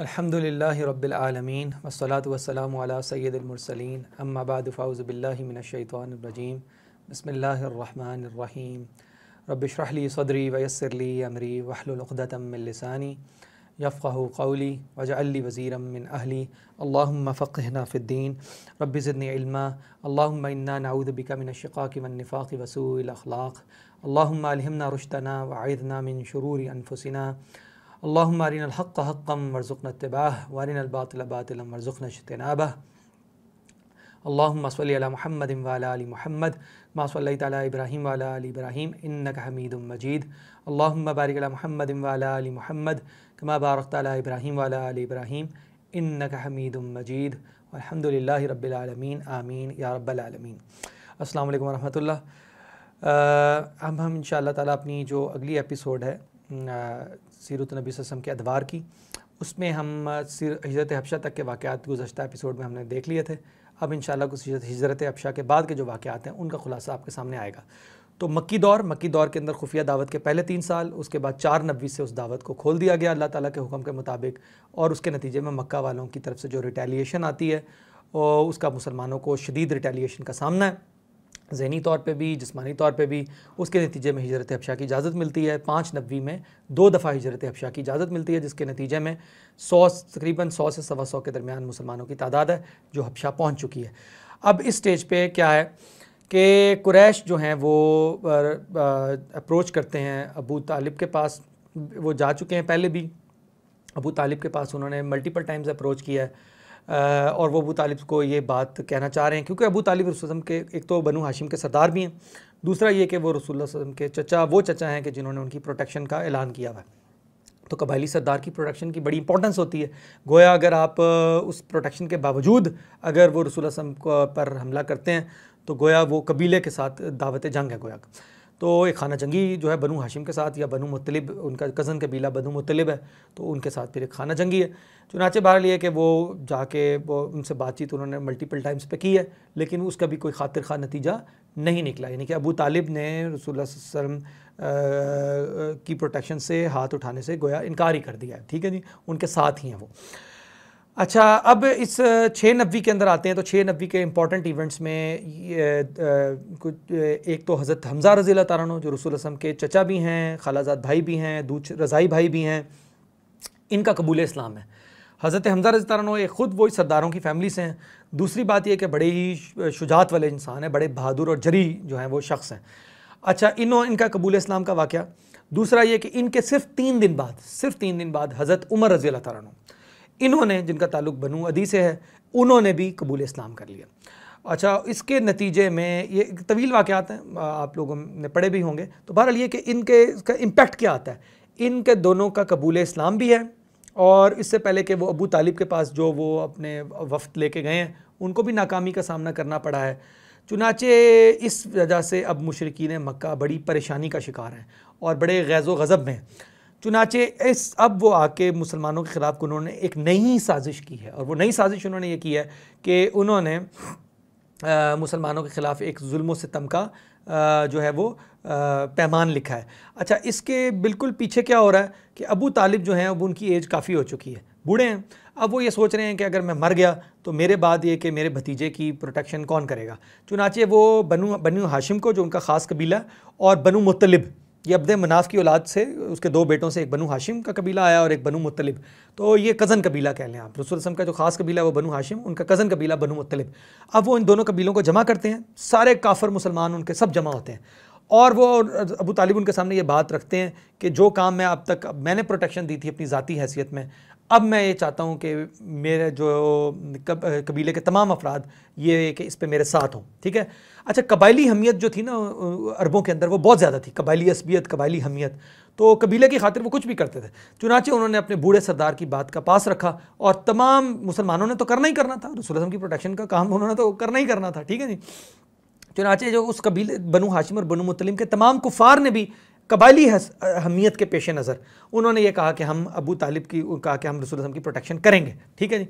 अल्हम्दुलिल्लाहि रब्बिल आलमीन वस्सलातु वस्सलामु अला सय्यदिल मुरसलीन अम्मा बादु फऊज़ु बिल्लाहि मिनश शैतानिर रजीम बिस्मिल्लाहिर रहमानिर रहीम रब्बि इश्रह ली सदरी व यस्सिर ली अमरी वहलुल उक़दतम मिन लिसानी यफ़क़हू क़ौली वजअल ली वज़ीरम मिन अहली अल्लाहुम्मा फ़क़्हिना फ़िद्दीन रब्बि ज़िदनी इल्मा अल्लाहुम्मा इन्ना नऊज़ु बिका मिनश शिक़ाक़ि वन निफ़ाक़ि व सूइल अख़लाक़ अल्लाहुम्मा अल्हिमना रुश्दना व अइज़ना मिन शुरूरि अनफ़ुसिना अल्लाहुम्मा अरिना अल-हक़्क़ हक़्क़न वरज़ुक़ना इत्तिबाअह व अरिना अल-बातिल बातिलन वरज़ुक़ना इज्तिनाबह अल्लाहुम्मा सल्लि अला मुहम्मदिन व अला आलि मुहम्मद कमा सल्लैता अला इब्राहीम व अला आलि इब्राहीम इन्नका हमीदुम मजीद अल्लाहुम्मा बारिक अला मुहम्मदिन व अला आलि मुहम्मद कमा बारकता अला इब्राहीम व अला आलि इब्राहीम इन्नका हमीदुम मजीद वल्हम्दुलिल्लाहि रब्बिल आलमीन आमीन या रब्बल आलमीन। अस्सलामु अलैकुम व रहमतुल्लाह। अब हम इंशाअल्लाह ताला अपनी जो अगली एपिसोड है सीरत नबी सल्लम के अदवार की, उसमें हम हिजरत हबशा तक के वाक़यात गुज़श्ता एपिसोड में हमने देख लिए थे। अब इंशाल्लाह कुछ हिजरत हबशा के बाद के जो वाक़यात हैं उनका खुलासा आपके सामने आएगा। तो मक्की दौर के अंदर खुफिया दावत के पहले 3 साल, उसके बाद 490 से उस दावत को खोल दिया गया अल्लाह ताला के हुक्म के मुताबिक, और उसके नतीजे में मक्का वालों की तरफ से जो रिटेलिएशन आती है और उसका मुसलमानों को शदीद रिटेलिएशन का सामना है, ज़हनी तौर पे भी जिस्मानी तौर पे भी। उसके नतीजे में हिजरत हबशा की इजाज़त मिलती है। 590 में 2 दफ़ा हिजरत हबशा की इजाज़त मिलती है, जिसके नतीजे में तकरीबन 100 से 125 के दरमियान मुसलमानों की तादाद है जो हबशा पहुंच चुकी है। अब इस स्टेज पे क्या है कि कुरैश जो हैं वो अप्रोच करते हैं अबू तालिब के पास। वो जा चुके हैं पहले भी अबू तालिब के पास, उन्होंने मल्टीपल टाइम्स अप्रोच किया है और वो अबू तालिब को ये बात कहना चाह रहे हैं, क्योंकि अबू तालिब रसूल के एक तो बनु हाशिम के सरदार भी हैं, दूसरा ये कि वो रसूल के वो चचा हैं कि जिन्होंने उनकी प्रोटेक्शन का ऐलान किया हुआ। तो कबायली सरदार की प्रोटेक्शन की बड़ी इंपॉर्टेंस होती है। गोया अगर आप उस प्रोटेक्शन के बावजूद अगर वो रसूल पर हमला करते हैं तो गोया वो कबीले के साथ दावत जंग है गोया। तो एक खाना जंगी जो है बनु हाशिम के साथ, या बनु मुत्तलिब, उनका कज़न कबीला बनु मुत्तलिब है, तो उनके साथ फिर एक खाना जंगी है। चुनाचे बहरहाल ये कि वो जाके वो उनसे बातचीत उन्होंने मल्टीपल टाइम्स पे की है, लेकिन उसका भी कोई खातिर खा नतीजा नहीं निकला। यानी कि अबू तालिब ने रसूलुल्लाह सल्लल्लाहु अलैहि वसल्लम की प्रोटेक्शन से हाथ उठाने से गोया इनकार ही कर दिया है। ठीक है जी, उनके साथ ही हैं वो। अच्छा, अब इस 690 के अंदर आते हैं। तो 690 के इम्पॉर्टेंट इवेंट्स में कुछ एक तो हज़रत हमज़ा रज़ियल्लाहु ताला अन्हु जो रसूल सल्लम के चचा भी हैं, खालाजाद भाई भी हैं, दूसरे रज़ाई भाई भी हैं, इनका कबूल इस्लाम है। हज़रत हमज़ा रज़ियल्लाहु ताला अन्हु ख़ुद वही सरदारों की फैमिली से हैं। दूसरी बात यह कि बड़े ही शुजात वाले इंसान हैं, बड़े बहादुर और जरी जो हैं वो शख्स हैं। अच्छा, इनका कबूल इस्लाम का वाक़या। दूसरा ये कि इनके सिर्फ तीन दिन बाद हज़रत उमर रज़ियल्लाहु ताला अन्हु, इन्होंने जिनका ताल्लुक़ बनु अदी से है, उन्होंने भी कबूल इस्लाम कर लिया। अच्छा, इसके नतीजे में ये तवील वाक़यात हैं, आप लोगों ने पढ़े भी होंगे। तो बहरहाल ये कि इनके इसका इम्पैक्ट क्या आता है। इनके दोनों का कबूल इस्लाम भी है, और इससे पहले कि वो अबू तालिब के पास जो वो अपने वफ़्त लेके गए हैं उनको भी नाकामी का सामना करना पड़ा है। चुनाचे इस वजह से अब मुशरिकीन मक्का बड़ी परेशानी का शिकार हैं और बड़े गैज़ो गज़ब में। चुनाचे अब वो आके मुसलमानों के ख़िलाफ़ उन्होंने एक नई साजिश की है, और वो नई साजिश उन्होंने ये की है कि उन्होंने मुसलमानों के ख़िलाफ़ एक जुल्म सितम का जो है वो पैमान लिखा है। अच्छा, इसके बिल्कुल पीछे क्या हो रहा है कि अबू तालिब जो हैं अब उनकी एज काफ़ी हो चुकी है, बूढ़े हैं। अब वो ये सोच रहे हैं कि अगर मैं मर गया तो मेरे बाद ये कि मेरे भतीजे की प्रोटेक्शन कौन करेगा। चुनाचे वो बनु हाशिम को, जो उनका ख़ास कबीला, और बनु मुत्तलिब, ये अब्दे मनाफ़ की औलाद से, उसके 2 बेटों से एक बनु हाशिम का कबीला आया और एक बनु मुत्तलिब, तो ये कज़न कबीला कह लें आप। रसूल सल्लम का जो ख़ास कबीला है वो बनु हाशिम, उनका कज़न कबीला बनु मुत्तलिब। अब वो इन दोनों कबीलों को जमा करते हैं, सारे काफिर मुसलमान उनके सब जमा होते हैं, और वो अबू तालिब उनके सामने ये बात रखते हैं कि जो काम मैं अब तक मैंने प्रोटेक्शन दी थी अपनी ज़ाती हैसियत में, अब मैं ये चाहता हूँ कि मेरे जो कबीले के तमाम अफराद ये कि इस पे मेरे साथ हों। ठीक है। अच्छा, कबायली हमियत जो थी ना अरबों के अंदर, वो बहुत ज़्यादा थी, कबायली असबियत, कबायली हमियत, तो कबीले की खातिर वो कुछ भी करते थे। चुनाचे उन्होंने अपने बूढ़े सरदार की बात का पास रखा, और तमाम मुसलमानों ने तो करना ही करना था, रसूल सल्लम की प्रोटेक्शन का काम उन्होंने तो करना ही करना था। ठीक है जी। चुनाचे जो उस कबीले बनु हाशिम और बनु मुत्तलिब के तमाम कुफ़ार ने भी कबायली अहमियत के पेश नज़र उन्होंने ये कहा कि हम अबू तालिब की कहा कि हम रसूल सल्लम की प्रोटेक्शन करेंगे। ठीक है जी।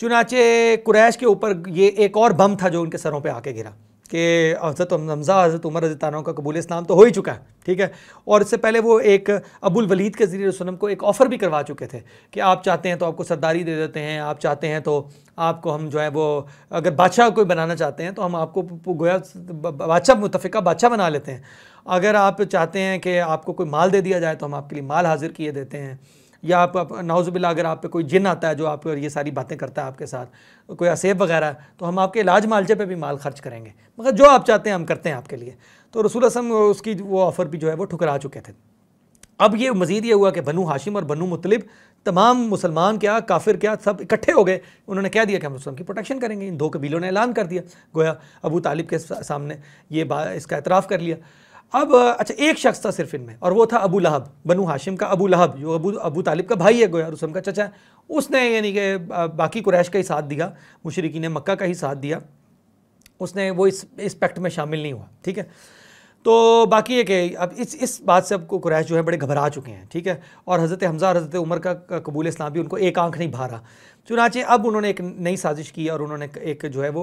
चुनाचे कुरैश के ऊपर ये एक और बम था जो उनके सरों पे आके गिरा। कि हज़रत हमज़ा हज़रत उमर रज़ी अल्लाह अन्हु का कबूल इस्लाम तो हो ही चुका है, ठीक है। और इससे पहले वो एक अबुल वलीद के ज़रिए रसूलम को एक ऑफ़र भी करवा चुके थे कि आप चाहते हैं तो आपको सरदारी दे देते हैं, आप चाहते हैं तो आपको हम जो है वो अगर बादशाह कोई बनाना चाहते हैं तो हम आपको गोया बादशाह मुतफ़िका बादशाह बना लेते हैं, अगर आप चाहते हैं कि आपको कोई माल दे दिया जाए तो हम आपके लिए माल हाजिर किए देते हैं, या आप नाउज़ुबिल्लाह अगर आप पे कोई जिन आता है जो आप ये सारी बातें करता है आपके साथ, कोई असेब वगैरह, तो हम आपके इलाज मालजे पे भी माल खर्च करेंगे, मगर जो आप चाहते हैं हम करते हैं आपके लिए। तो रसूल असलम उसकी वो ऑफ़र भी जो है वो ठुकरा चुके थे। अब ये मज़ीद ये हुआ कि बनु हाशिम और बनु मुतलिब तमाम मुसलमान क्या काफिर क्या सब इकट्ठे हो गए, उन्होंने कह दिया कि हम मुसलमान की प्रोटेक्शन करेंगे। इन दो कबीलों ने ऐलान कर दिया, गोया अबू तालिब के सामने ये बात इसका एतराफ़ कर लिया। अब अच्छा एक शख्स था सिर्फ इनमें और वो था अबू लहब, बनु हाशिम का अबू लहब जो अबू तालिब का भाई है, गोया रसूल का चचा है। उसने यानी कि बाकी कुरैश का ही साथ दिया, मुशरिकीन ने मक्का का ही साथ दिया, उसने वो इस पैक्ट में शामिल नहीं हुआ, ठीक है। तो बाकी ये कि अब इस बात से अब कुरैश जो है बड़े घबरा चुके हैं, ठीक है। और हज़रत हमज़ा हज़रत उमर का कबूल इस्लाम भी उनको एक आंख नहीं भा रहा, चुनाचे अब उन्होंने एक नई साजिश की और उन्होंने एक जो है वो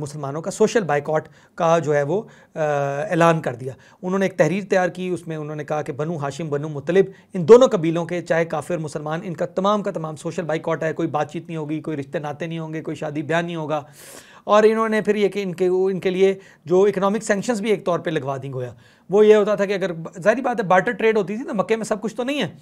मुसलमानों का सोशल बाइकॉट का जो है वो ऐलान कर दिया। उन्होंने एक तहरीर तैयार की, उसमें उन्होंने कहा कि बनु हाशिम बनु मुतलिब इन दोनों कबीलों के चाहे काफिर मुसलमान इनका तमाम का तमाम सोशल बाइकॉट है, कोई बातचीत नहीं होगी, कोई रिश्ते नाते नहीं होंगे, कोई शादी ब्याह नहीं होगा। और इन्होंने फिर ये कि इनके लिए जो इकोनॉमिक सेंक्शंस भी एक तौर पे लगवा दी गोया। वो ये होता था कि अगर जाहिर बात है बार्टर ट्रेड होती थी ना, मक्के में सब कुछ तो नहीं है,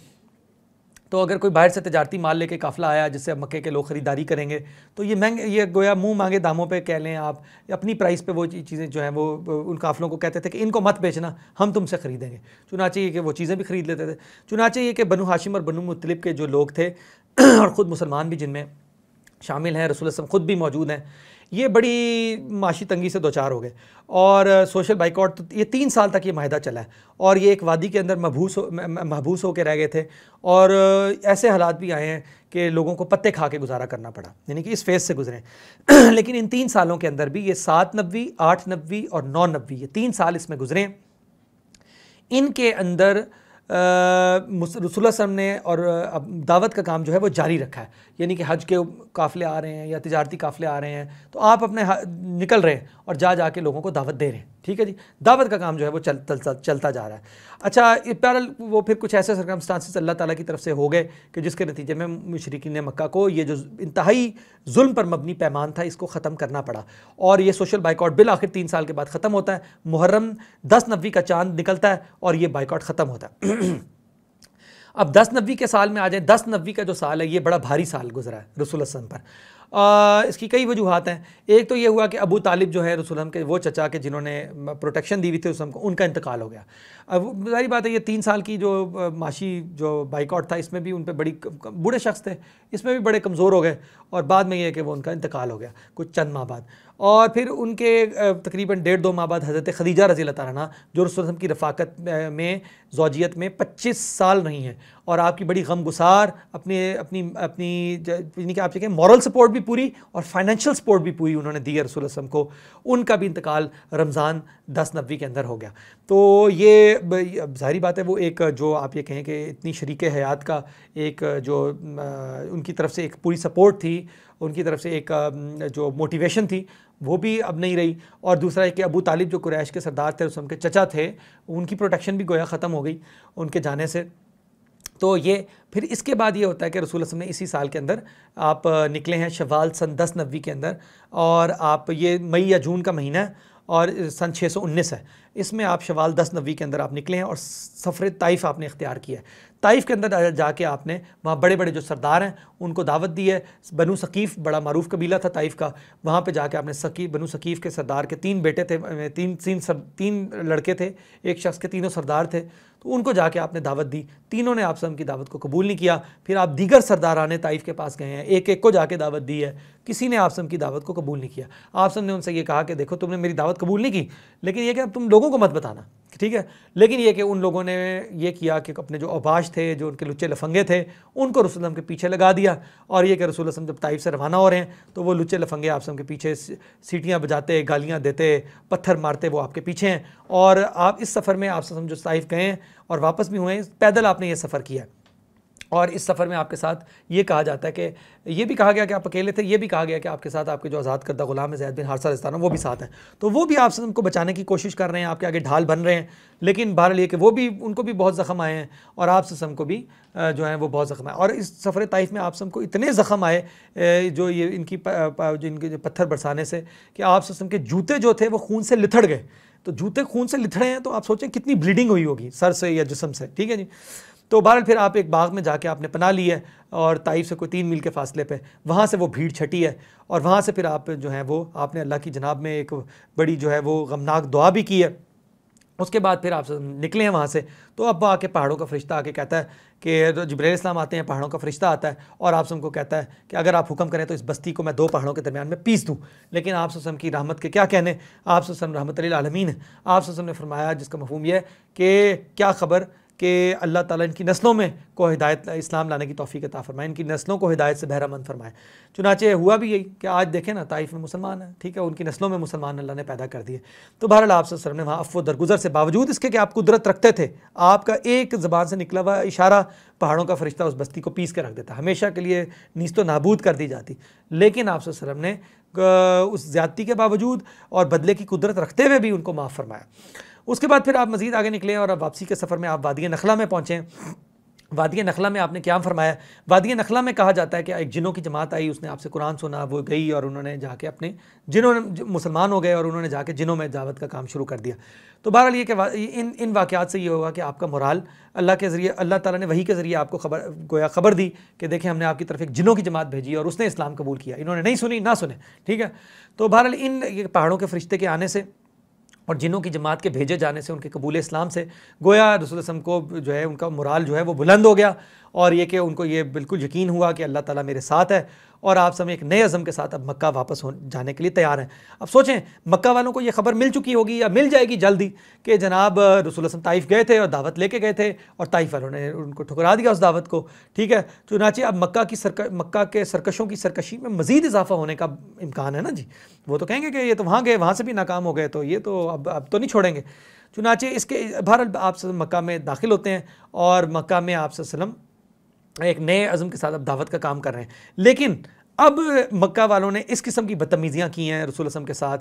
तो अगर कोई बाहर से तजारती माल लेके काफ़िला आया जिससे अब मक्के के लोग ख़रीदारी करेंगे तो ये महंगे ये गोया मुँह मांगे दामों पे कह लें आप अपनी प्राइस पे वो चीज़ें जो हैं वो उन काफ़िलों को कहते थे कि इनको मत बेचना, हम तुमसे ख़रीदेंगे। चुनाचे ये कि वो चीज़ें भी ख़रीद लेते थे। चुनाचे ये कि बनु हाशिम और बनु मुतलिब के जो लोग थे और ख़ुद मुसलमान भी जिनमें शामिल हैं, रसूल सल्लल्लाहु अलैहि वसल्लम ख़ुद भी मौजूद हैं, ये बड़ी माशी तंगी से दोचार हो गए। और सोशल बाइकॉट तो ये 3 साल तक ये माहिदा चला है और ये एक वादी के अंदर महबूस होकर रह गए थे। और ऐसे हालात भी आए हैं कि लोगों को पत्ते खा के गुजारा करना पड़ा, यानी कि इस फेज़ से गुजरे। लेकिन इन 3 सालों के अंदर भी ये 790 890 और 990 ये 3 साल इसमें गुजरे। इनके अंदर रसूल सल्लम ने और दावत का काम जो है वो जारी रखा है, यानी कि हज के काफ़िले आ रहे हैं या तिजारती काफ़िले आ रहे हैं तो आप अपने निकल रहे हैं और जाके लोगों को दावत दे रहे हैं, ठीक है जी। दावत का काम जो है वो चलता जा रहा है। अच्छा पैरल वो फिर कुछ ऐसे सरकमस्टांसेस अल्लाह ताला की तरफ से हो गए कि जिसके नतीजे में मुशरिकीन ने मक्का को ये जो इंतहाई जुल्म पर मबनी पैमान था इसको ख़त्म करना पड़ा। और ये सोशल बाइकॉट बिल आखिर 3 साल के बाद ख़त्म होता है, मुहर्रम 1090 का चांद निकलता है और ये बाइकॉट ख़त्म होता है। अब 1090 के साल में आ जाए। 1090 का जो साल है ये बड़ा भारी साल गुजरा है रसूल सल्लल्लाहु अलैहि वसल्लम पर। इसकी कई वजूहत हैं। एक तो ये हुआ कि अबू तालिब जो है रसूल के वो चचा के जिन्होंने प्रोटेक्शन दी हुई थी उसको उनका इंतकाल हो गया। अब जाहिर बात है ये 3 साल की जो माशी जो बाइकॉट था इसमें भी उन पर बड़ी बूढ़े शख्स थे, इसमें भी बड़े कमज़ोर हो गए और बाद में ये कि वो उनका इंतकाल हो गया कुछ चंद माह बाद। और फिर उनके तकरीबन 1.5-2 माह बाद हज़रत खदीजा रज़ी अल्लाह अन्हा जो रसूल की रफ़ाकत में ज़ौजियत में 25 साल रही हैं और आपकी बड़ी गमगुसार अपनी आप देखें मॉरल सपोर्ट भी पूरी और फाइनेंशियल सपोर्ट भी पूरी उन्होंने दी है रसूल सल्लम को। उनका भी इंतकाल रमज़ान 1090 के अंदर हो गया। तो ये ज़ाहिर बात है वो एक जो आप ये कहें कि इतनी शरीक हयात का एक जो उनकी तरफ से एक पूरी सपोर्ट थी, उनकी तरफ से एक जो मोटिवेशन थी वो भी अब नहीं रही। और दूसरा है कि अबू तालिब जो कुरैश के सरदार थे उसके चचा थे उनकी प्रोटेक्शन भी गोया ख़त्म हो गई उनके जाने से। तो ये फिर इसके बाद ये होता है कि रसूल ने इसी साल के अंदर आप निकले हैं शवाल सन 1090 के अंदर और आप ये मई या जून का महीना और सन 619 है, इसमें आप शवाल 1090 के अंदर आप निकले हैं और सफ़र ताइफ़ आपने इख्तियार किया है। ताइफ़ के अंदर जाके आपने वहाँ बड़े बड़े जो सरदार हैं उनको दावत दी है। बनु सकीफ़ बड़ा मारूफ कबीला था ताइफ़ का, वहाँ पे जाके आपने बनु सकीफ़ के सरदार के 3 बेटे थे, तीन लड़के थे, एक शख्स के तीनों सरदार थे, तो उनको जाके आपने दावत दी। तीनों ने आप सब की दावत को कबूल नहीं किया। फिर आप दीगर सरदारान ताइफ़ के पास गए हैं, एक एक को जाके दावत दी है, किसी ने आप सब की दावत को कबूल नहीं किया। आप सब ने उनसे ये कहा कि देखो तुमने मेरी दावत कबूल नहीं की, लेकिन यह कि अब तुम लोगों को मत बताना, ठीक है। लेकिन यह कि उन लोगों ने यह किया कि अपने जो अबाश थे, जो उनके लुच्चे लफंगे थे, उनको रसूल के पीछे लगा दिया। और यह कि रसूल जब ताइफ से रवाना हो रहे हैं तो वो लुच्चे लफंगे आप सबके पीछे सीटियाँ बजाते, गालियाँ देते, पत्थर मारते, वो आपके पीछे हैं। और आप इस सफ़र में आप सब जो ताइफ गए हैं और वापस भी हुए हैं, पैदल आपने ये सफ़र किया। और इस सफ़र में आपके साथ ये कहा जाता है कि ये भी कहा गया कि आप अकेले थे, ये भी कहा गया कि आपके साथ आपके जो आज़ाद करदा गुलाम ज़ैद बिन हारिसा रज़ियल्लाहु अन्हु वो भी साथ हैं, तो वो भी आपको बचाने की कोशिश कर रहे हैं, आपके आगे ढाल बन रहे हैं, लेकिन बहरहाल ये कि वो भी उनको भी बहुत ज़ख्म आए हैं और आप सम को भी जो है वो बहुत ज़ख्म आए। और इस सफ़र ताइफ में आप सम को इतने ज़ख्म आए जो ये इनके पत्थर बरसाने से कि आप सम के जूते जो थे वो खून से लिथड़ गए। तो जूते खून से लिथड़े हैं तो आप सोचें कितनी ब्लीडिंग हुई होगी सर से या जिस्म से, ठीक है जी। तो बहरहाल फिर आप एक बाग में जाके आपने पनाह ली है और ताइफ से कोई 3 मील के फासले पे वहाँ से वो भीड़ छटी है और वहाँ से फिर आप जो है वो आपने अल्लाह की जनाब में एक बड़ी जो है वो गमनाक दुआ भी की है। उसके बाद फिर आप निकले हैं वहाँ से, तो अब आके पहाड़ों का फरिश्ता आके कहता है कि जिब्रील इस्लाम आते हैं, पहाड़ों का फरिश्ता आता है और आप सबको कहता है कि अगर आप हुक्म करें तो इस बस्ती को मैं 2 पहाड़ों के दरमियान में पीस दूँ। लेकिन आप सम की रहमत के क्या कहने, आप सम रहमत लिल आलमीन है। आप सम ने फरमाया, जिसका मफ़हूम यह है कि क्या ख़बर कि अल्लाह ताला इनकी नस्लों में को हिदायत इस्लाम लाने की तौफीक अता फरमाए, इनकी नस्लों को हिदायत से बहरामंद फरमाए। चुनाचे हुआ भी यही कि आज देखें ना ताइफ में मुसलमान है, ठीक है, उनकी नस्लों में मुसलमान अल्लाह ने पैदा कर दिए। तो बहरहाल आप सल्लल्लाहु अलैहि वसल्लम ने वहाँ अफ़्व दरगुजर से बावजूद इसके कि आप कुदरत रखते थे, आपका एक ज़बान से निकला हुआ इशारा पहाड़ों का फरिश्ता उस बस्ती को पीस के रख देता, हमेशा के लिए नीस्तो नाबूद कर दी जाती। लेकिन आप सल्लल्लाहु अलैहि वसल्लम ने उस ज़्यादती के बावजूद और बदले की कुदरत रखते हुए भी उनको माफ़ फरमाया। उसके बाद फिर आप मज़ीद आगे निकले और अब वापसी के सफ़र में आप वादिय नखला में पहुँचे। वादिय नखला में आपने क्या फरमाया? वादिय नखला में कहा जाता है कि एक जिनों की जमात आई, उसने आपसे कुरान सुना, वो गई और उन्होंने जाके अपने जिनों ने मुसलमान हो गए और उन्होंने जाके जिनों में दावत का काम शुरू कर दिया। तो बहरहाल ये कि इन वाक़ात से ये होगा कि आपका मोराल अल्लाह के ज़रिए, अल्लाह ताला ने वही के ज़रिए आपको खबर गोया ख़बर दी कि देखें हमने आपकी तरफ एक जिनों की जमात भेजी और उसने इस्लाम कबूल किया, इन्होंने नहीं सुनी ना सुने, ठीक है। तो बहरहाल इन पहाड़ों के फरिश्ते के आने से और जिनों की जमात के भेजे जाने से, उनके कबूल इस्लाम से गोया रसूल को जो है उनका मोराल जो है वो बुलंद हो गया और ये कि उनको ये बिल्कुल यकीन हुआ कि अल्लाह ताला मेरे साथ है और आप सब एक नए अज़म के साथ अब मक्का वापस हो जाने के लिए तैयार हैं। अब सोचें मक्का वालों को ये खबर मिल चुकी होगी या मिल जाएगी जल्दी कि जनाब रसूल ताइफ गए थे और दावत लेके गए थे और ताइफ वालों ने उनको ठुकरा दिया उस दावत को, ठीक है। चुनांचे अब मक्का के सरकशों की सरकशी में मज़ीद इजाफा होने का इम्कान है ना जी। वो तो कहेंगे कि ये तो वहाँ गए, वहाँ से भी नाकाम हो गए, तो ये तो अब तो नहीं छोड़ेंगे। चुनांचे इसके बहरहाल आप मक्का में दाखिल होते हैं और मक्का में आप सल्लम एक नए अज़म के साथ अब दावत का काम कर रहे हैं। लेकिन अब मक्का वालों ने इस किस्म की बदतमीज़ियाँ की हैं रसूल सल्लल्लाहु अलैहि वसल्लम के साथ,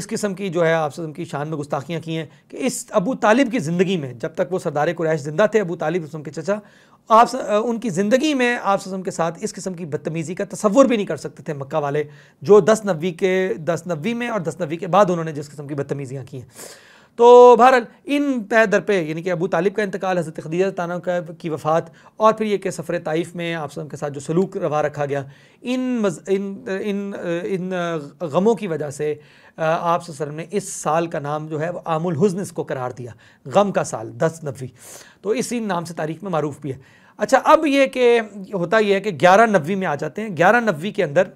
इस किस्म की जो है आप सल्लल्लाहु अलैहि वसल्लम की शान में गुस्ताखियाँ की हैं कि इस अबू तालिब की ज़िंदगी में, जब तक वो सरदार कुरैश ज़िंदा थे, अबू तालिब रसूल के चचा, आप उनकी ज़िंदगी में आप सल्लल्लाहु अलैहि वसल्लम के साथ इस किस्म की बदतमीज़ी का तसव्वुर भी नहीं कर सकते थे मक्का वाले, जो 10 नबी में और 10 नबी के बाद उन्होंने जिस किस्म की बदतमीज़ियाँ की हैं। तो बहरहाल इन पे दर पे यानी कि अबू तालिब का इंतकाल, हज़रत खदीजा ताना की वफ़ात और फिर ये कि सफ़र ताइफ में आप सब के साथ जो सलूक रवा रखा गया, इन गमों की वजह से आप सल्लल्लाहु अलैहि वसल्लम ने इस साल का नाम जो है वो आमुल हुज़्न इसको करार दिया, गम का साल 10 नबी, तो इसी नाम से तारीख़ में मारूफ़ भी है। अच्छा, अब ये कि होता यह है कि 11 नबी में आ जाते हैं। 11 नबी के अंदर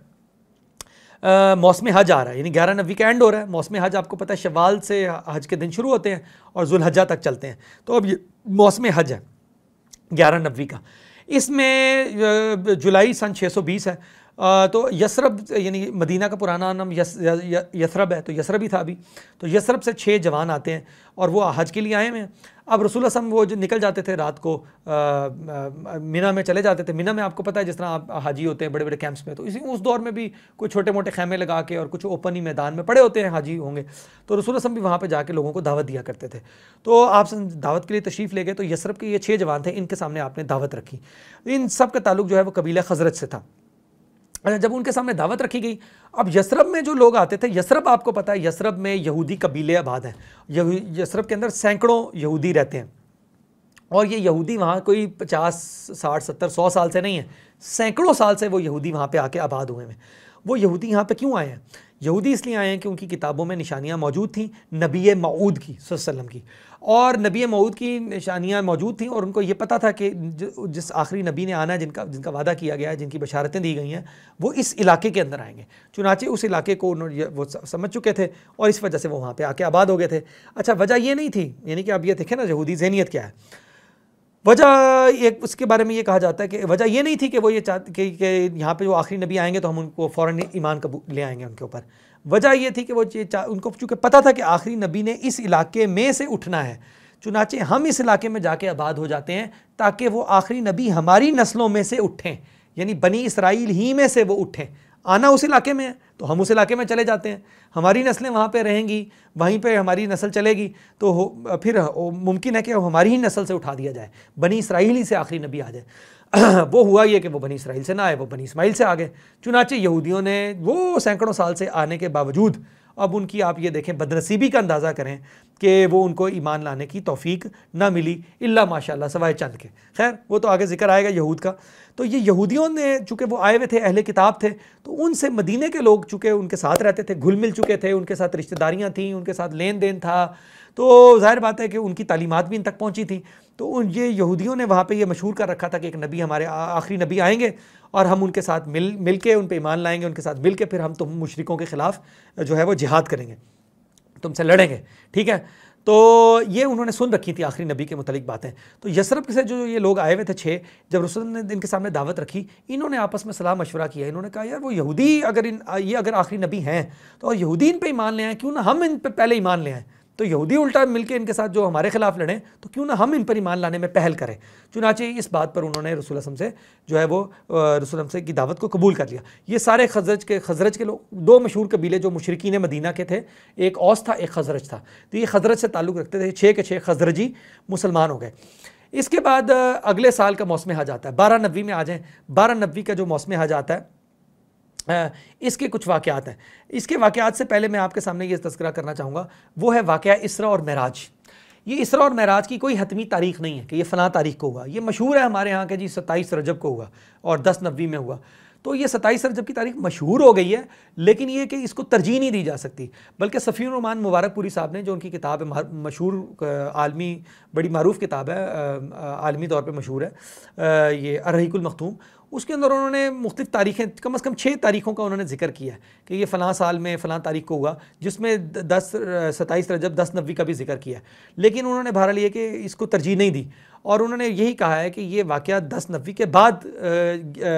मौसम हज आ रहा है, यानी 11 नबी का एंड हो रहा है। मौसम हज आपको पता है शवाल से हज के दिन शुरू होते हैं और जुलहजा तक चलते हैं, तो अब ये मौसम हज है 11 नबी का। इसमें जुलाई सन 620 है। तो यसरब यानी मदीना का पुराना नाम यसरब है, तो यसरब ही था अभी। तो यसरब से 6 जवान आते हैं और वो हज के लिए आए हुए हैं। अब रसूल सल्लल्लाहु अलैहि वसल्लम वो जो निकल जाते थे रात को मिना में चले जाते थे। मिना में आपको पता है जिस तरह आप हाजी होते हैं बड़े बड़े कैंप्स में, तो इसी उस दौर में भी कोई छोटे मोटे खेमे लगा के और कुछ ओपन ही मैदान में पड़े होते हैं हाजी होंगे, तो रसूल सल्लल्लाहु अलैहि वसल्लम भी वहाँ पर जाके लोगों को दावत दिया करते थे। तो आप दावत के लिए तशरीफ़ ले गए, तो यसरब के ये 6 जवान थे, इनके सामने आपने दावत रखी। इन सब का ताल्लुक जो है वो कबीला खजरत से था। अच्छा, जब उनके सामने दावत रखी गई, अब यसरब में जो लोग आते थे, यसरब आपको पता है यसरब में यहूदी कबीले आबाद हैं, यसरब के अंदर सैकड़ों यहूदी रहते हैं और ये यहूदी वहाँ कोई 50, 60, 70, 100 साल से नहीं है, सैकड़ों साल से वो यहूदी वहाँ पे आके आबाद हुए हैं। वो यहूदी यहाँ पे क्यों आए हैं? यहूदी इसलिए आए हैं कि उनकी किताबों में निशानियाँ मौजूद थीं नबी मऊद की सल्लम की, और नबी मऊद की निशानियाँ मौजूद थीं और उनको ये पता था कि जिस आखिरी नबी ने आना है, जिनका वादा किया गया है, जिनकी बशारतें दी गई हैं, वो इस इलाके के अंदर आएंगे। चुनांचे उस इलाके को वो समझ चुके थे और इस वजह से वो वहाँ पर आके आबाद हो गए थे। अच्छा, वजह ये नहीं थी, यानी कि अब ये देखें ना यहूदी ज़हनीत क्या है। वजह एक उसके बारे में ये कहा जाता है कि वजह ये नहीं थी कि वो ये चाहते कि यहाँ पे जो आखिरी नबी आएंगे तो हम उनको फ़ौरन ईमान कबूल ले आएंगे उनके ऊपर। वजह ये थी कि वो उनको चूँकि पता था कि आखिरी नबी ने इस इलाके में से उठना है, चुनाचे हम इस इलाके में जाके आबाद हो जाते हैं ताकि वो आखिरी नबी हमारी नस्लों में से उठें, यानी बनी इसराइल ही में से वो उठें। आना उस इलाके में है तो हम उस इलाके में चले जाते हैं, हमारी नस्लें वहाँ पे रहेंगी, वहीं पे हमारी नस्ल चलेगी तो फिर मुमकिन है कि हमारी ही नस्ल से उठा दिया जाए, बनी इसराइल ही से आखिरी नबी आ जाए। वो हुआ ये कि वो बनी इसराइल से ना आए, वो बनी इस्माइल से आ गए। चुनाचे यहूदियों ने वो सैकड़ों साल से आने के बावजूद अब उनकी आप ये देखें बदनसीबी का अंदाज़ा करें कि वो उनको ईमान लाने की तौफीक ना मिली इल्ला माशाल्लाह सवाए चंद के। खैर वो तो आगे जिक्र आएगा यहूद का। तो ये यहूदियों ने चूँकि वो आए हुए थे, अहले किताब थे, तो उनसे मदीने के लोग चूँकि उनके साथ रहते थे, घुल मिल चुके थे, उनके साथ रिश्तेदारियाँ थीं, उनके साथ लेन देन था, तो जाहिर बात है कि उनकी तालीमात भी इन तक पहुँची थी। तो उन ये यहूदियों ने वहाँ पे ये मशहूर कर रखा था कि एक नबी हमारे आखिरी नबी आएंगे और हम उनके साथ मिल के उन पे ईमान लाएंगे, उनके साथ मिल के फिर हम तुम मुशरिकों के ख़िलाफ़ जो है वो जिहाद करेंगे, तुमसे लड़ेंगे। ठीक है, तो ये उन्होंने सुन रखी थी आखिरी नबी के मुतालिक बातें। तो यसरब से जो ये लोग आए हुए थे 6, जब रसूल ने इनके सामने दावत रखी, इन्होंने आपस में सलाह मशवरा किया। इन्होंने कहा यार वो यहूदी अगर आखिरी नबी हैं तो यहूदी इन पर ईमान ले आएँ, क्यों ना हम इन पर पहले ईमान ले आएँ। तो यहूदी उल्टा मिलके इनके साथ जो हमारे खिलाफ लड़ें तो क्यों ना हम इन पर ईमान लाने में पहल करें। चुनाचे इस बात पर उन्होंने रसूल असलम से जो है वो रसूल असलम से की दावत को कबूल कर लिया। ये सारे खजरज के लोग, दो मशहूर कबीले जो मुशरिकीन मदीना के थे, एक औस था, एक खजरज था। तो ये खजरज से ताल्लुक़ रखते थे। 6 के 6 खजरजी मुसलमान हो गए। इसके बाद अगले साल का मौसम हज आता है, 1290 में आ जाएँ। 1290 का जो मौसम हज आता है इसके कुछ वाक़यात हैं। इसके वाक़यात से पहले मैं आपके सामने ये तज़किरा करना चाहूँगा, वो है वाक़या इसरा और महराज। ये इसरा और महराज की कोई हतमी तारीख़ नहीं है कि ये फ़लाँ तारीख़ को हुआ। ये मशहूर है हमारे यहाँ के जी 27 रजब को हुआ और 1090 में हुआ। तो ये 27 रजब की तारीख़ मशहूर हो गई है, लेकिन ये कि इसको तरजीह नहीं दी जा सकती। बल्कि सफ़ीउर्रहमान मुबारकपुरी साहब ने, जो उनकी किताब है मशहूर आलमी, बड़ी मरूफ़ किताब है, आलमी तौर पर मशहूर है, ये अर्रहीकुल मखतूम, उसके अंदर उन्होंने मुख्तलिफ़ तारीखें, कम अज़ कम 6 तारीख़ों का उन्होंने जिक्र किया है कि ये फ़लाँ साल में फ़लाँ तारीख को हुआ, जिसमें 27 रजब 1090 का भी जिक्र किया है। लेकिन उन्होंने बहरहाल ये कि इसको तरजीह नहीं दी और उन्होंने यही कहा है कि ये वाक़या 1090 के बाद,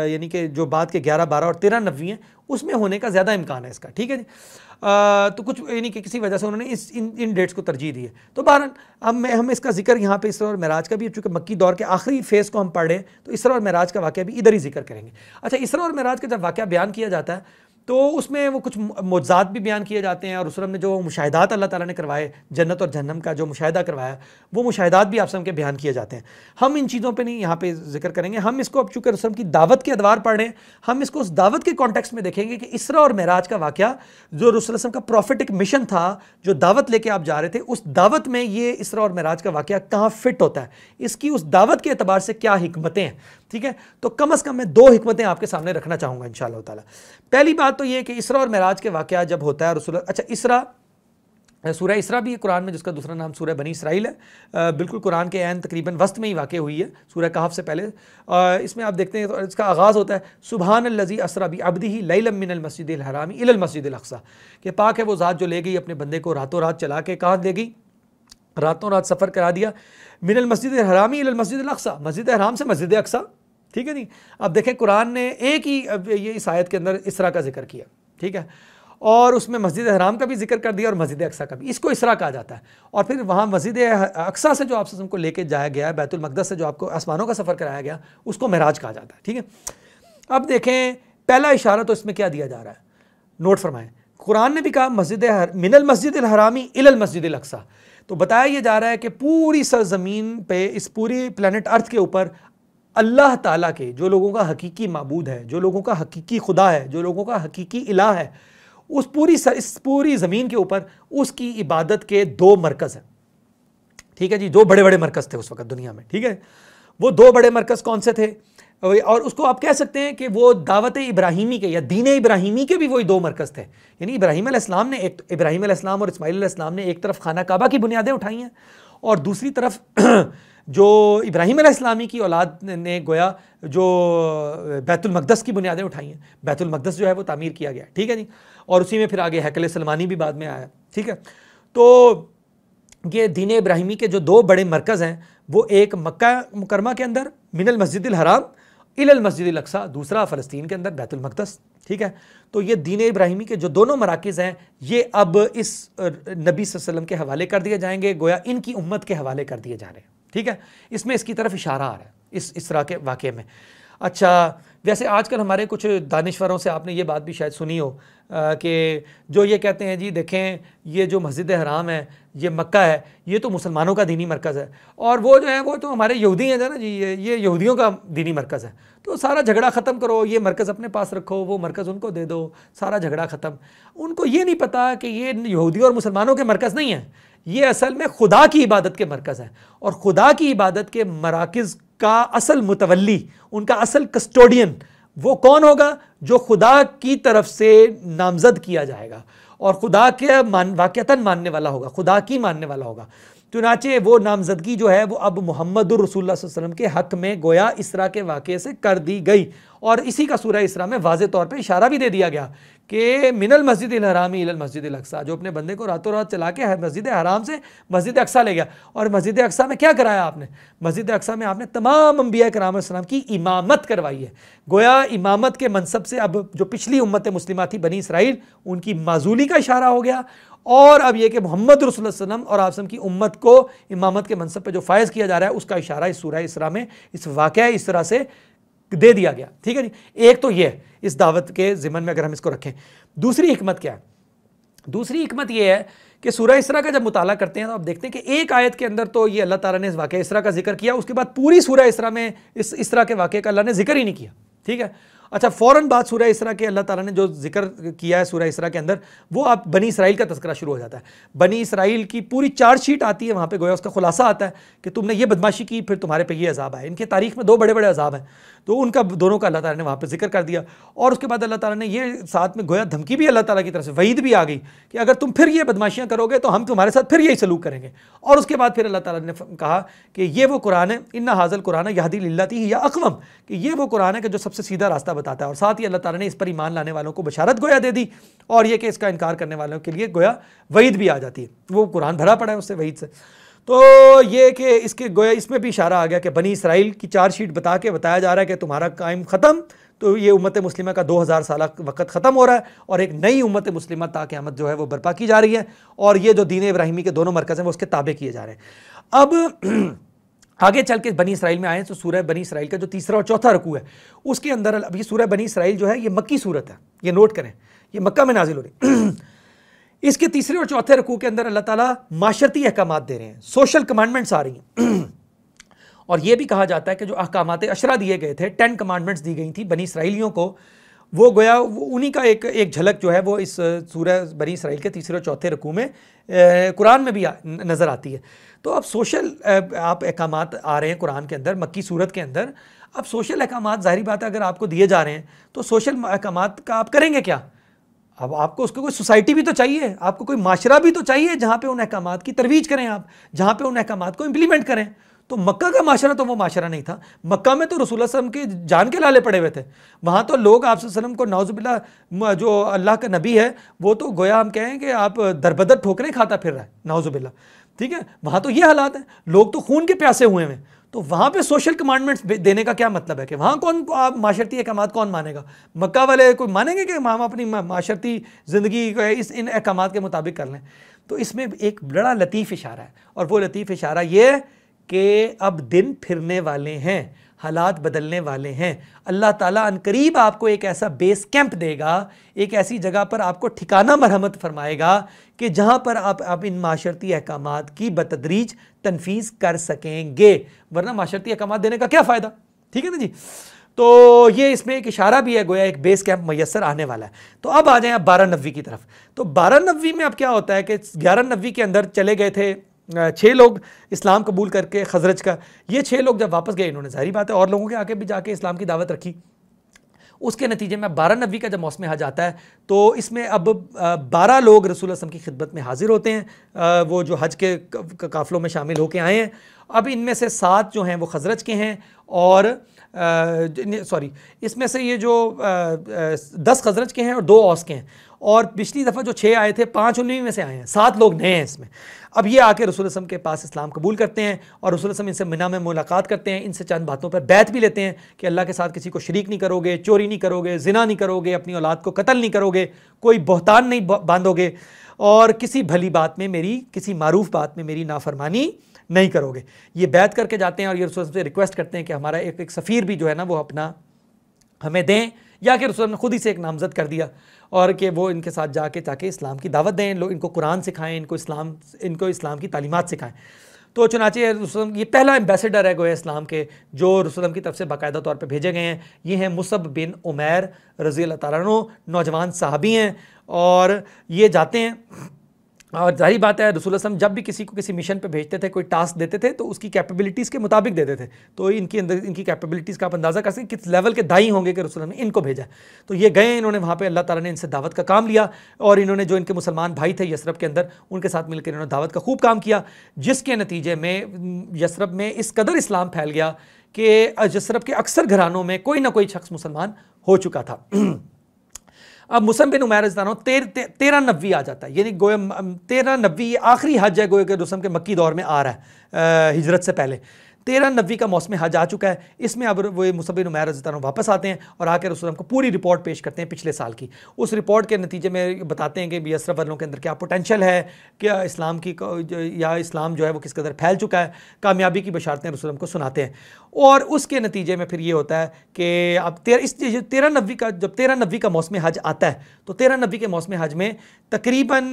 यानी कि जो बाद के 11, 12 और 1390 हैं, उसमें होने का ज़्यादा इम्कान है इसका। ठीक है जी, तो कुछ यानी कि किसी वजह से उन्होंने इन डेट्स को तरजीह दी है। तो बहरहाल हम इसका जिक्र यहाँ पे इसरा और महराज का भी, चूँकि मक्की दौर के आखिरी फेज़ को हम पढ़े, तो इसरा और महराज का वाक़या भी इधर ही जिक्र करेंगे। अच्छा, इसरा और महराज का जब वाक़या बयान किया जाता है तो उसमें वो कुछ मोज़ात भी बयान किए जाते हैं और रसूल ने जो मुशाहिदात अल्लाह ताला ने करवाए, जन्नत और जहन्नम का जो मुशाहिदा करवाया, वो मुशाहिदात भी आपसे उनके बयान किए जाते हैं। हम इन चीज़ों पे नहीं यहाँ पे जिक्र करेंगे। हम इसको अब चूँकि रसूल की दावत के अदवार पढ़ें, हम इसको उस दावत के कॉन्टेक्स्ट में देखेंगे कि इसरा और महराज का वाक़या जो रसूल का प्रॉफिटिक मिशन था, जो दावत लेके आप जा रहे थे, उस दावत में ये इसरा और महराज का वाक़या कहाँ फ़िट होता है, इसकी उस दावत के अतबार से क्या हिकमतें हैं। ठीक है, तो कम अज़ कम मैं 2 हिकमतें आपके सामने रखना चाहूँगा इंशाअल्लाह ताला। पहली बात तो ये कि इसरा और महराज के वाक़या जब होता है रसूल, अच्छा इसरा, सूरह इसरा भी है कुरान में, जिसका दूसरा नाम सूरह बनी इसराइल है, बिल्कुल कुरान के ऐन तकरीबन वस्त में ही वाक़ हुई है, सूरह कहफ से पहले। इसमें आप देखते हैं तो इसका आगाज़ होता है सुबहानल्लज़ी असरा बि अब्दिही लैलन मिनल मस्जिदिल हरामी इलल मस्जिदिल अक्सा, कि पाक है वो ज़ात जो ले गई अपने बंदे को रातों रात चला के, कहाँ ले गई, रातों रात सफ़र करा दिया, मिनल मस्जिदिल हरामी इलल मस्जिदिल अक्सा, मस्जिद हराम से मस्जिद अक्सा। ठीक है जी, अब देखें कुरान ने एक ही ये इस आयत के अंदर इसरा का जिक्र किया। ठीक है, और उसमें मस्जिद हराम का भी जिक्र कर दिया और मस्जिद अक्सा का भी, इसको इसरा कहा जाता है। और फिर वहाँ मस्जिद अक्सा से जो आपसे उनको लेके जाया गया है, बैतुल मक़दस से जो आपको आसमानों का सफ़र कराया गया, उसको महराज कहा जाता है। ठीक है, अब देखें पहला इशारा तो इसमें क्या दिया जा रहा है, नोट फरमाएँ। कुरान ने भी कहा मिनल मस्जिदिल हरामी इलल मस्जिदिल अक्सा, तो बताया ये जा रहा है कि पूरी सरज़मीन पे, इस पूरी प्लेनेट अर्थ के ऊपर अल्लाह ताला के जो लोगों का हकीकी माबूद है, जो लोगों का हकीकी खुदा है, जो लोगों का हकीकी इलाह है, उस पूरी ज़मीन के ऊपर उसकी इबादत के 2 मरकज़ हैं। ठीक है जी, 2 बड़े बड़े मरकज़ थे उस वक्त दुनिया में। ठीक है, वो 2 बड़े मरकज़ कौन से थे, और उसको आप कह सकते हैं कि वो दावत इब्राहिमी के या दीन इब्राहिमी के भी वही 2 मरकज़ थे। यानी इब्राहिम अलैहिस्सलाम ने एक, इब्राहिम अलैहिस्सलाम और इस्माईल अलैहिस्सलाम ने एक तरफ खाना काबा की बुनियादें उठाई हैं और दूसरी तरफ जो इब्राहिम अलैहिस्सलाम की औलाद ने गोया जो बैतुल मक़दस की बुनियादें उठाई हैं। बैतुल मक़दस जो है वो तामीर किया गया। ठीक है जी, और उसी में फिर आगे हैकल सलमानी भी बाद में आया। ठीक है, तो ये दीन इब्राहिमी के जो 2 बड़े मरकज़ हैं, वो एक मक्का मुकरमा के अंदर मिनल मस्जिदिल हराम इलल मस्जिद अक्सा, दूसरा फ़लस्तीन के अंदर बैतुल मक़दस। ठीक है, तो ये दीन इब्राहिमी के जो दोनों मराकज़ हैं ये अब इस नबी वसल्लम के हवाले कर दिए जाएंगे, गोया इनकी उम्मत के हवाले कर दिए जा रहे हैं। ठीक है, इसमें इसकी तरफ इशारा आ रहा है इस तरह के वाक़े में। अच्छा, वैसे आजकल हमारे कुछ दानिश्वरों से आपने ये बात भी शायद सुनी हो कि जो ये कहते हैं जी देखें ये जो मस्जिद हराम है, ये मक्का है, ये तो मुसलमानों का दीनी मरकज़ है, और वो जो है वो तो हमारे यहूदी हैं ना जी, ये यहूदियों का दीनी मरकज़ है, तो सारा झगड़ा ख़त्म करो, ये मरकज़ अपने पास रखो, वो मरकज़ उनको दे दो, सारा झगड़ा ख़त्म। उनको ये नहीं पता कि ये यहूदियों और मुसलमानों के मरकज़ नहीं हैं, ये असल में खुदा की इबादत के मरकज़ हैं, और खुदा की इबादत के मराकज़ का असल मुतवली, उनका असल कस्टोडियन वो कौन होगा? जो खुदा की तरफ से नामजद किया जाएगा और खुदा के वाक़ियतन मानने वाला होगा, खुदा की मानने वाला होगा। चुनाचे वो नामजदगी जो है वो अब मुहम्मदुर रसूलुल्लाह सल्लल्लाहु अलैहि वसल्लम के हक़ में गोया इसरा के वाक़े से कर दी गई, और इसी का सूरह इसरा में वाज़े तौर पे इशारा भी दे दिया गया कि मिनल मस्जिदिल हरामी इलल मस्जिदिल अक्सा, जो अपने बंदे को रातों रात चला के मस्जिद हराम से मस्जिद अक्सा ले गया। और मस्जिद अक्सा में क्या कराया आपने? मस्जिद अक्सा में आपने तमाम अंबिया किराम अलैहिस्सलाम की इमामत करवाई है, गोया इमामत के मनसब से अब जो पिछली उम्मत मुस्लिमा थी बनी इसराइल उनकी माजूली का इशारा हो गया, और अब यह कि मोहम्मद रसूलुल्लाह सल्लल्लाहु अलैहि वसल्लम और आप सब की उम्मत को इमामत के मनसब पर जो फ़ायज़ किया जा रहा है उसका इशारा इस सूरह इसरा में इस वाक़या इस तरह से दे दिया गया। ठीक है जी, एक तो यह इस दावत के ज़िमन में अगर हम इसको रखें। दूसरी हिकमत क्या है? दूसरी हिकमत यह है कि सूरह इसरा का जब मुताला करते हैं तो आप देखते हैं कि एक आयत के अंदर तो ये अल्लाह ताला ने इस वाक़या इसरा का जिक्र किया, उसके बाद पूरी सूरह इसरा में इस इसरा के वाक़े का अल्लाह ने जिक्र ही नहीं किया। ठीक है, अच्छा, फ़ौरन बाद सूरह इसरा के अल्लाह ताला ने जो जिक्र किया है सूरह इसरा के अंदर वो आप बनी इसराइल का तस्करा शुरू हो जाता है, बनी इसराइल की पूरी चार्ज शीट आती है, वहाँ पे गोया उसका खुलासा आता है कि तुमने ये बदमाशी की फिर तुम्हारे पे ये अजाब आए। इनके तारीख में दो बड़े बड़े अजाब हैं, तो उनका दोनों का अल्लाह ताला ने वहाँ पर जिक्र कर दिया, और उसके बाद अल्लाह ताला ने ये साथ में गोया धमकी भी अल्लाह ताला की तरफ से वहीद भी आ गई कि अगर तुम फिर ये बदमाशियाँ करोगे तो हम तुम्हारे साथ फिर यही सलूक करेंगे। और उसके बाद फिर अल्लाह ताला ने कहा कि ये वो कुरान है, इन्ना हाज़ल कुरान यहदी लिल्लती हिय अक़वम, कि ये वो कुरान है कि जो सबसे सीधा रास्ता बताता है। और साथ ही अल्लाह ताला ने इस पर ईमान लाने वालों को बशारत गोया दे दी, और यह कि इसका इनकार करने वालों के लिए गोया वईद भी आ जाती है, वो कुरान भरा पड़ा है उससे वईद से। तो ये कि इसके गोया इसमें भी इशारा आ गया कि बनी इसराइल की चार शीट बता के बताया जा रहा है कि तुम्हारा कायम ख़त्म, तो ये उम्मत मुस्लिमा का 2000 साला वक़्त ख़त्म हो रहा है और एक नई उम्मत मुस्लिमा ताक़यामत जो है वो बर्पा की जा रही है, और ये जो दीन इब्राहिमी के दोनों मरकज़ हैं वो उसके ताबे किए जा रहे हैं। अब आगे चल के बनी इसराइल में आए तो सूरह बनी इसराइल का जो तीसरा और चौथा रुकू है उसके अंदर, अब ये सूरह बनी इसराइल जो है ये मक्की सूरत है, ये नोट करें, ये मक्का में नाजिल हो रही। इसके तीसरे और चौथे रुकू के अंदर अल्लाह ताला माशरती अहकाम दे रहे हैं, सोशल कमांडमेंट्स आ रही हैं, और ये भी कहा जाता है कि जो अहकामात अशरा दिए गए थे, 10 कमांडमेंट्स दी गई थी बनी इसराइलियों को, वो गोया उन्हीं का एक झलक जो है वो इस सूरह बनी इसराइल के तीसरे और चौथे रुकू में कुरान में भी नज़र आती है। तो अब सोशल आप अहकामात आ रहे हैं कुरान के अंदर मक्की सूरत के अंदर। अब सोशल अहकामात ज़ाहिर बात है अगर आपको दिए जा रहे हैं तो सोशल अहकामात का आप करेंगे क्या? अब आपको उसको कोई सोसाइटी भी तो चाहिए, आपको कोई माशरा भी तो चाहिए जहाँ पे उन अहकामात की तरवीज करें आप, जहाँ पे उन अहकामात को इम्प्लीमेंट करें। तो मक्का का माशरा तो वो माशरा नहीं था, मक्का में तो रसूलुल्लाह सल्लल्लाहु अलैहि वसल्लम के जान के लाले पड़े हुए थे, वहाँ तो लोग आप सल्लम को नाउज़ुबिल्लाह जो अल्लाह का नबी है वो तो गोया हम कहें कि आप दरबदर ठोकरें खाता फिर रहा है, नाउज़ुबिल्लाह। ठीक है, वहाँ तो ये हालात हैं, लोग तो खून के प्यासे हुए हैं, तो वहाँ पे सोशल कमांडमेंट्स देने का क्या मतलब है कि वहाँ कौन आप माशरती अहकामात कौन मानेगा? मक्का वाले कोई मानेंगे कि हम अपनी माशरती ज़िंदगी इस इन अहकामात के मुताबिक कर लें? तो इसमें एक बड़ा लतीफ़ इशारा है, और वो लतीफ़ इशारा ये कि अब दिन फिरने वाले हैं, हालात बदलने वाले हैं, अल्लाह ताला अनकरीब आपको एक ऐसा बेस कैंप देगा, एक ऐसी जगह पर आपको ठिकाना मरहमत फरमाएगा कि जहाँ पर आप इन माशरती अहकामात की बतदरीज तनफीज़ कर सकेंगे, वरना माशरती अहकामात देने का क्या फ़ायदा? ठीक है ना जी, तो ये इसमें एक इशारा भी है, गोया एक बेस कैंप मयसर आने वाला है। तो अब आ जाएं आप 1290 की तरफ। तो 1290 में अब क्या होता है कि 1190 के अंदर चले गए थे 6 लोग इस्लाम कबूल करके खजरज का, ये 6 लोग जब वापस गए इन्होंने जाहिर बात है और लोगों के आगे भी जाके इस्लाम की दावत रखी। उसके नतीजे में 1290 का जब मौसम हज आता है तो इसमें अब 12 लोग रसूल वसल्लम की खिदमत में हाजिर होते हैं, वो जो हज के काफ़िलों में शामिल होकर आए हैं। अब इनमें से 7 जो हैं वो खजरज के हैं और सॉरी इसमें से ये जो 10 खजरज के हैं और 2 औस के हैं, और पिछली दफ़ा जो 6 आए थे 5 उन्हीं में से आए हैं, 7 लोग नए हैं इसमें। अब ये आके रसूल सल्लल्लाहु अलैहि वसल्लम के पास इस्लाम कबूल करते हैं और रसूल सल्लल्लाहु अलैहि वसल्लम इनसे मिना में मुलाकात करते हैं, इनसे चंद बातों पर बैत भी लेते हैं कि अल्लाह के साथ किसी को शरीक नहीं करोगे, चोरी नहीं करोगे, जिना नहीं करोगे, अपनी औलाद को कत्ल नहीं करोगे, कोई बहतान नहीं बांधोगे, और किसी भली बात में मेरी, किसी मारूफ बात में मेरी नाफरमानी नहीं करोगे। ये बैत करके जाते हैं और ये रसूल से रिक्वेस्ट करते हैं कि हमारा एक सफ़ीर भी जो है ना वो अपना हमें दें, या कि रसूल ने खुद ही से एक नामज़द कर दिया और कि वो इनके साथ जाके ताकि इस्लाम की दावत दें, लोग इनको कुरान सिखाएं, इनको इस्लाम की तालीमात सिखाएं। तो चुनाचे रसूल ये पहला एम्बेसडर है गोया इस्लाम के जो रसूल की तरफ से बाकायदा तौर पर भेजे गए हैं। ये हैं मुसब बिन उमैर रज़ी अल्लाह तआला अन्हु, नौजवान साहबी हैं, और ये जाते हैं और जाहिर बात है रसूल सल्लम जब भी किसी को किसी मिशन पे भेजते थे, कोई टास्क देते थे तो उसकी कैपेबिलिटीज़ के मुताबिक देते थे। तो इनकी अंदर इनकी कैपेबिलिटीज़ का आप अंदाज़ा कर सकें किस लेवल के दाई होंगे कि रसूल ने इनको भेजा। तो ये गए, इन्होंने वहाँ पे अल्लाह ताला ने इनसे दावत का काम लिया और इन्होंने जो इनके मुसलमान भाई थे यसरब के अंदर उनके साथ मिलकर इन्होंने दावत का खूब काम किया, जिसके नतीजे में यसरब में इस कदर इस्लाम फैल गया कि यसरब के अक्सर घरानों में कोई ना कोई शख्स मुसलमान हो चुका था। अब मुसब बिन उमैर 1390 आ जाता है, यानी गोया 1390 ये आखिरी हज है गोया के रसूल के मक्की दौर में आ रहा है, हिजरत से पहले 1390 का मौसम हज आ चुका है। इसमें अब वो मुसब बिन उमैर वापस आते हैं और आकर रसूल को पूरी रिपोर्ट पेश करते हैं पिछले साल की। उस रिपोर्ट के नतीजे में बताते हैं कि यसरब वालों के अंदर क्या पोटेंशियल है, क्या इस्लाम की या इस्लाम जो है वो किस कदर फैल चुका है, कामयाबी की बशारतें रसूल को सुनाते हैं। और उसके नतीजे में फिर ये होता है कि अब जब 1390 का मौसम हज आता है तो 1390 के मौसम हज में तकरीबन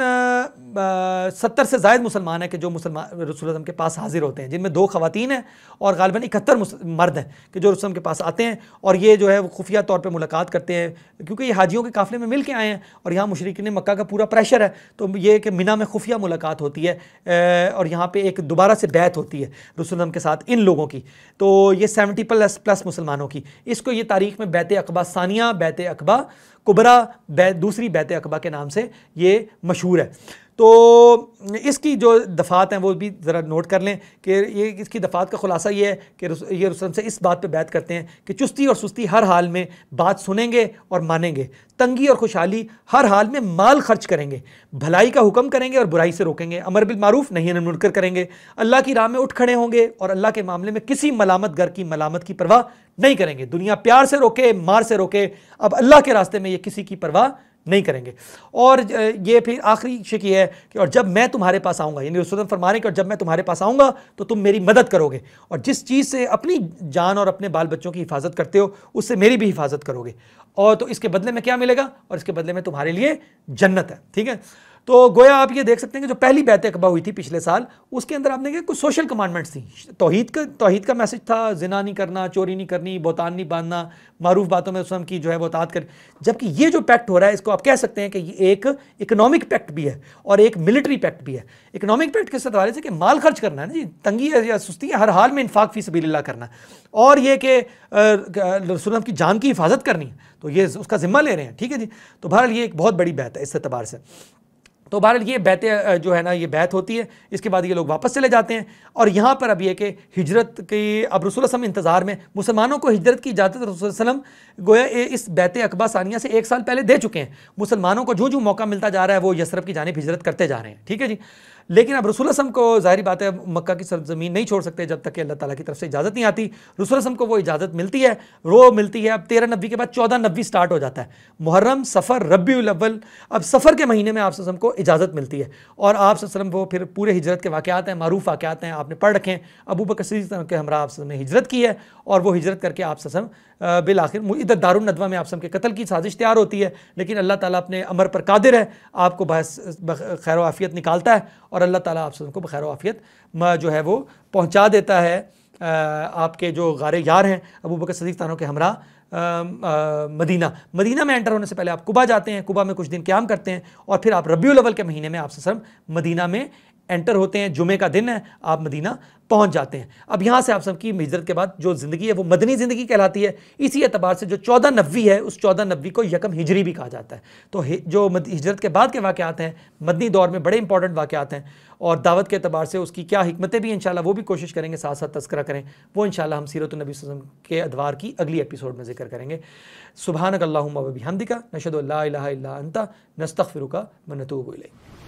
70 से ज़ायद मुसलमान हैं कि जो मुसलमान रसूल के पास हाजिर होते हैं, जिनमें 2 ख़वातीन हैं और ग़ालिबन 71 मर्द हैं कि जो रसूल के पास आते हैं और ये जो है वो खुफिया तौर पर मुलाकात करते हैं, क्योंकि ये हाजियों के काफ़िले में मिल के आए हैं और यहाँ मुशरिकीन मक्का का पूरा प्रेशर है। तो ये कि मिना में खुफिया मुलाकात होती है और यहाँ पर एक दोबारा से बैत होती है रसूल के साथ इन लोगों की। तो ये 70+ मुसलमानों की, इसको ये तारीख में बैत अकबा सानिया, बैत अकबा कुबरा, दूसरी बैत अकबा के नाम से ये मशहूर है। तो इसकी जो दफ़ात हैं वो भी ज़रा नोट कर लें कि ये इसकी दफ़ात का खुलासा ये है कि ये रसूल से इस बात पे बैत करते हैं कि चुस्ती और सुस्ती हर हाल में बात सुनेंगे और मानेंगे, तंगी और खुशहाली हर हाल में माल खर्च करेंगे, भलाई का हुक्म करेंगे और बुराई से रोकेंगे, अमर बिल मारूफ नहीं अनिल मुनकर करेंगे, अल्लाह की राह में उठ खड़े होंगे और अल्लाह के मामले में किसी मलामतगर की मलामत की परवाह नहीं करेंगे, दुनिया प्यार से रोके मार से रोके अब अल्लाह के रास्ते में ये किसी की परवाह नहीं करेंगे। और ये फिर आखिरी शक है कि और जब मैं तुम्हारे पास आऊँगा, यानी रसूल फरमा रहे हैं कि और जब मैं तुम्हारे पास आऊँगा तो तुम मेरी मदद करोगे और जिस चीज़ से अपनी जान और अपने बाल बच्चों की हिफाजत करते हो उससे मेरी भी हिफाजत करोगे, और तो इसके बदले में क्या मिलेगा, और इसके बदले में तुम्हारे लिए जन्नत है। ठीक है, तो गोया आप ये देख सकते हैं कि जो पहली बैत अकबा हुई थी पिछले साल उसके अंदर आपने देखा कुछ सोशल कमांडमेंट्स थी, तौहीद का मैसेज था, जिना नहीं करना, चोरी नहीं करनी, बहतान नहीं बांधना, मारूफ बातों में उसकी जो है वो इताअत कर। जबकि ये जो पैक्ट हो रहा है इसको आप कह सकते हैं कि ये एक इकोनॉमिक पैक्ट भी है और एक मिलिट्री पैक्ट भी है। इकोनॉमिक पैक्ट के हवाले से कि माल खर्च करना है ना जी, तंगी या सुस्ती है हर हाल में इन्फाक फी सबीलिल्लाह करना, और ये कि रसूल की जान की हिफाजत करनी है, तो ये उसका ज़िम्मा ले रहे हैं। ठीक है जी, तो बहरहाल ये एक बहुत बड़ी बैत है इस एतबार से। तो बहरहाल ये बैत जो है ना ये बैत होती है, इसके बाद ये लोग वापस चले जाते हैं और यहाँ पर अब ये कि हिजरत की अब रसूल सल्लम इंतज़ार में मुसलमानों को हिजरत की इजाज़त रसूल सल्लम गोया इस बैत अकबा सानिया से 1 साल पहले दे चुके हैं। मुसलमानों को जो जो मौका मिलता जा रहा है वो यसरब की जानिब हिजरत करते जा रहे हैं। ठीक है जी, लेकिन अब रसूल सल्लम को ज़ाहिर बात है मक्का की सरजमीन नहीं छोड़ सकते जब तक कि अल्लाह ताला की तरफ से इजाज़त नहीं आती। रसूल सल्लम को वो इजाज़त मिलती है, वो मिलती है। अब 1390 के बाद 1490 स्टार्ट हो जाता है, मुहर्रम, सफ़र, रबीउल अव्वल। अब सफ़र के महीने में आप सल्लम को इजाज़त मिलती है और आप सल्लम वो फिर पूरे हिजरत के वाक़यात हैं, मारूफ वाक़यात हैं, आपने पढ़ रखे। अबू बकर सिद्दीक़ के हमरा आप सल्लम ने हिजरत की है और वो हिजरत करके आप सल्लम बिल आखिर इधर दारुन नदवा में आप सल्लम के कत्ल की साजिश तैयार होती है, लेकिन अल्लाह ताला अपने अमर पर कादिर है, आपको खैर व आफियत निकालता है और अल्लाह ताला आप सबको बखैर आफियत जो है वो पहुंचा देता है। आपके जो गारे यार हैं अबू बकर सिद्दीक़ तानों के हमरा मदीना में एंटर होने से पहले आप कुबा जाते हैं, कुबा में कुछ दिन क्याम करते हैं और फिर आप रबीउल अव्वल के महीने में आप सब मदीना में एंटर होते हैं, जुमे का दिन है, आप मदीना पहुंच जाते हैं। अब यहाँ से आप सबकी हिजरत के बाद जो ज़िंदगी है वो मदनी ज़िंदगी कहलाती है। इसी एतबार से जो 1490 है उस 1490 को यकम हिजरी भी कहा जाता है। तो जो हिजरत के बाद के वाक़यात हैं मदनी दौर में बड़े इंपॉर्टेंट वाक़यात हैं और दावत के एतबार से उसकी क्या हिकमतें भी इंशाल्लाह वो भी कोशिश करेंगे, साथ साथ तस्करा करें। वो इंशाल्लाह हम सीरत नबी सल्लल्लाहु अलैहि वसल्लम के अदवार की अगली एपिसोड में जिक्र करेंगे। सुभानकल्लाहुम्मा व बिहम्दिका नशहदु अल्ला इलाहा इल्ला अंता नस्तगफिरुका व नतूबु इलैक।